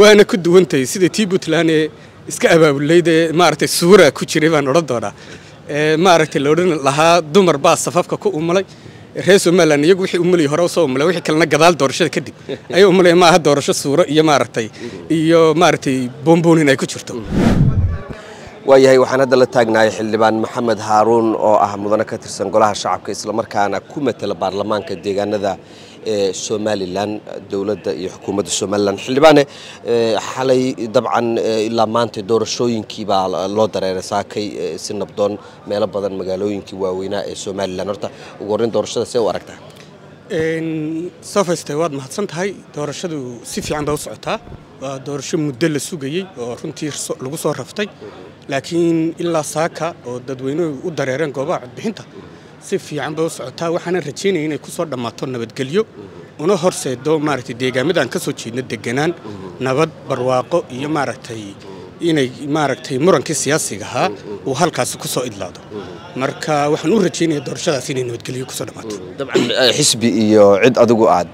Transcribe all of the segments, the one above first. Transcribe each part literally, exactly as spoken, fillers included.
وأنا كنت وانتي سيدي تيبوت لاني اسكابا وليدي مارت السورة كوتشي ريفان ردورة مارت اللورين لها دمر باس صفافكا كو أمالي رئيس أمالي أن يقوحي أمالي هروسو أمالي وحي كلنا قبال دورشة كدب أي أمالي ما هاد دورشة السورة إيا مارتي إيا مارتي بومبونين أي كوتشرتو وياي وحنا دل تاجنا يحلبان محمد هارون أو أحمد أنا كترسن قلها الشعب كإسلام مركان كومة البرلمان كديجان ذا سوماليلاند دولة يحكمة سوماليلاند حلبانه حالي طبعا إلا ما أنت دور شوين كي باللودر رساكي سنبدون ماله بدن مقالوين كي ووينا سوماليلاند نرتا وقرن دور شدة سوى ركته. سوف استواد محسن هاي دور شدة سيف عند وسعتها ودور شو مدل السوقي ورنتي لقصة رفتي. لكن إلا ساكا أو ددوينه ودريران قبعة بحنته سيف عم بوسعتها وحنا رجينا هنا كسر دم عطلنا بتقليو ونهرسه دو مارتي ديجا مدان كسوتشي ندجنان نبض برواقه يمارتي هنا مارتي مرن كسياسي جها وهالكاس كسر إدلاده مركا وحنا رجينا درشة سنين بتقليو كسر دم عطل طبعا حسبي عد أدو قعد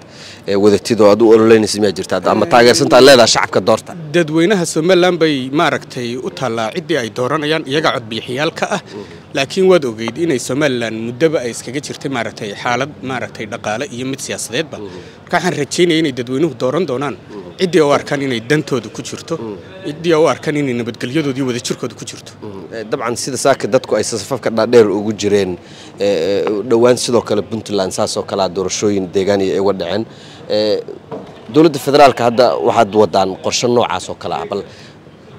وذا تيدو أدو أولين اسمه جرتاد أما تاجر سنت الله ذا شعب كدورته ددوينها سملان بي ماركتي وطلع عدي أي دوران يعني يقعد بيحيال كأه لكن ودو جيد إنه سملان مدبأ إسكجت شرت ماركتي حالة ماركتي دقالة يمت سياسات بق كأن رتشين يعني ددوينه دوران دونان عدي أوار كان إنه دنتو دو كشرتو عدي أوار كان إنه بتقليه دو دي وذا شركة دو كشرتو طبعا سيد ساك دتكو أي صفاف كنا دير وجرين دوان سيدو كلا بنتلان ساسو كلا دورشوين ديجاني ودعن دولة الفدرال كهذا واحد ودان قرشان نوع سو كلا بل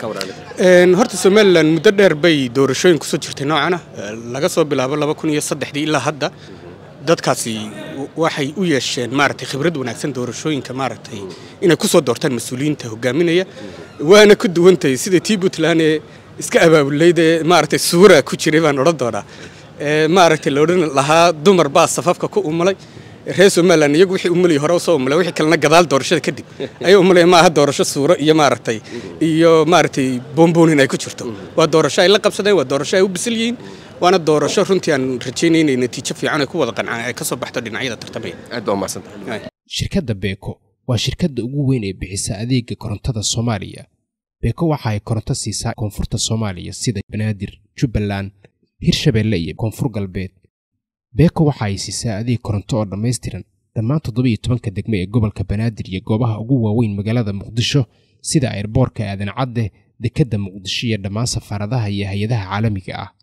كورالي. نهارت سملان مدرب بي دورشين كسرت نوعنا لقصوا بلا بلا بكون يصدق دي إلا هذا دت كاسي واحد ويشين مارتي خبرد ونعكسن دورشين كمارتي إن كسر دورتان مسؤولين تهجمينية وأنا كنت وأنت سيدي تيبوت لاني اسكابا وليدي مارتي السورة كوتشي ريفان ردورة مارتي اللورين لها دمر باس صفافكا كو أمالي رئيس أملاً يجوي أملي هروسه أملا ويحكي كلنا جدال دورشة كدب أي أملي ما هاد دورشة السورة إيا مارتي إيا مارتي بومبونين أي كشرتو والدورشة إلا قبسنا والدورشة وبسليين وأنا الدورشة رنتيان رجينين إن تيشفي عنك وضقنا كسب بحتر نعيدة ترتبين أدوم مثلاً شركة بيكو وشركة وين بعيسى أذيك كورنتادا الصومالية بيكو وحاي كورنتا سيسا كونفورتا الصومالية سيدا بنادر جبلان هيرشبيلية كونفور قلبيت beeko waxa ay siisaa adeeg koronto oo dhameystiran dhammaan toddoba iyo toban ka degmo ee gobolka Banaadir iyo goobaha ugu waaweyn magaalada Muqdisho sida airportka Aadan Cadde, dekedda Muqdisho iyo dhammaan safaaradaha iyo hay'adaha caalamiga ah.